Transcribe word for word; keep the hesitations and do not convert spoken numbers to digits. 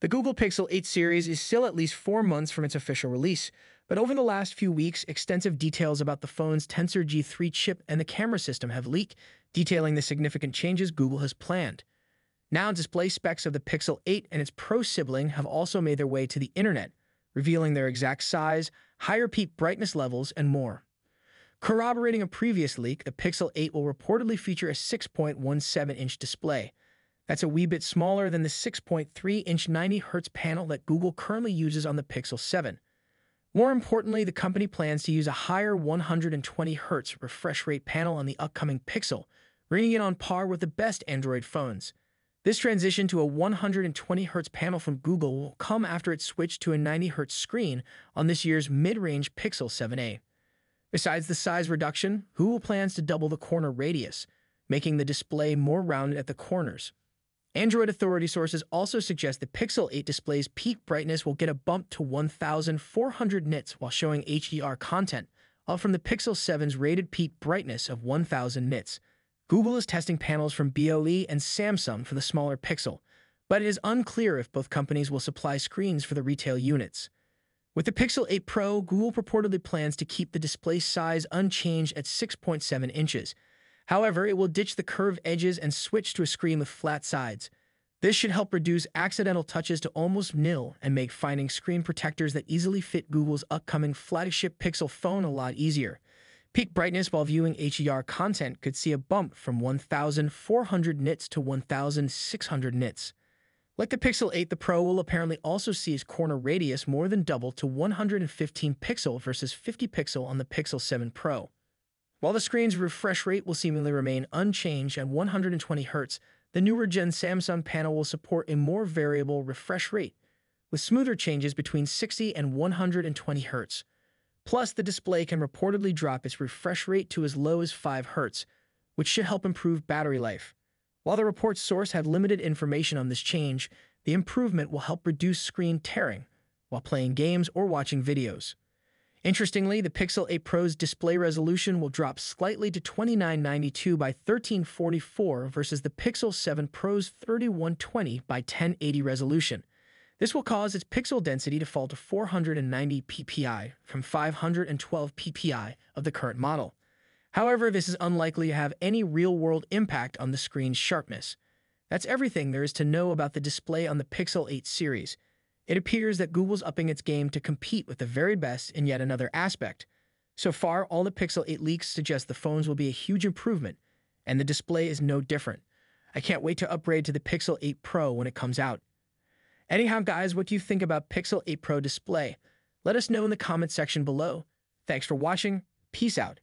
The Google Pixel eight series is still at least four months from its official release, but over the last few weeks, extensive details about the phone's Tensor G three chip and the camera system have leaked, detailing the significant changes Google has planned. Now, display specs of the Pixel eight and its Pro sibling have also made their way to the internet, revealing their exact size, higher peak brightness levels, and more. Corroborating a previous leak, the Pixel eight will reportedly feature a six point one seven inch display. That's a wee bit smaller than the six point three inch ninety hertz panel that Google currently uses on the Pixel seven. More importantly, the company plans to use a higher one hundred twenty hertz refresh rate panel on the upcoming Pixel, bringing it on par with the best Android phones. This transition to a one hundred twenty hertz panel from Google will come after it switched to a ninety hertz screen on this year's mid-range Pixel seven A. Besides the size reduction, Google plans to double the corner radius, making the display more rounded at the corners. Android Authority sources also suggest the Pixel eight display's peak brightness will get a bump to one thousand four hundred nits while showing H D R content, up from the Pixel seven's rated peak brightness of one thousand nits. Google is testing panels from B O E and Samsung for the smaller Pixel, but it is unclear if both companies will supply screens for the retail units. With the Pixel eight Pro, Google purportedly plans to keep the display size unchanged at six point seven inches. However, it will ditch the curved edges and switch to a screen with flat sides. This should help reduce accidental touches to almost nil and make finding screen protectors that easily fit Google's upcoming flagship Pixel phone a lot easier. Peak brightness while viewing H D R content could see a bump from one thousand four hundred nits to one thousand six hundred nits. Like the Pixel eight, the Pro will apparently also see its corner radius more than double to one hundred fifteen pixel versus fifty pixel on the Pixel seven Pro. While the screen's refresh rate will seemingly remain unchanged at one hundred twenty hertz, the newer-gen Samsung panel will support a more variable refresh rate, with smoother changes between sixty and one hundred twenty hertz. Plus, the display can reportedly drop its refresh rate to as low as five hertz, which should help improve battery life. While the report's source had limited information on this change, the improvement will help reduce screen tearing while playing games or watching videos. Interestingly, the Pixel eight Pro's display resolution will drop slightly to twenty-nine ninety-two by thirteen forty-four versus the Pixel seven Pro's thirty-one twenty by ten eighty resolution. This will cause its pixel density to fall to four hundred ninety p p i from five hundred twelve p p i of the current model. However, this is unlikely to have any real-world impact on the screen's sharpness. That's everything there is to know about the display on the Pixel eight series. It appears that Google's upping its game to compete with the very best in yet another aspect. So far, all the Pixel eight leaks suggest the phones will be a huge improvement, and the display is no different. I can't wait to upgrade to the Pixel eight Pro when it comes out. Anyhow, guys, what do you think about Pixel eight Pro display? Let us know in the comment section below. Thanks for watching. Peace out.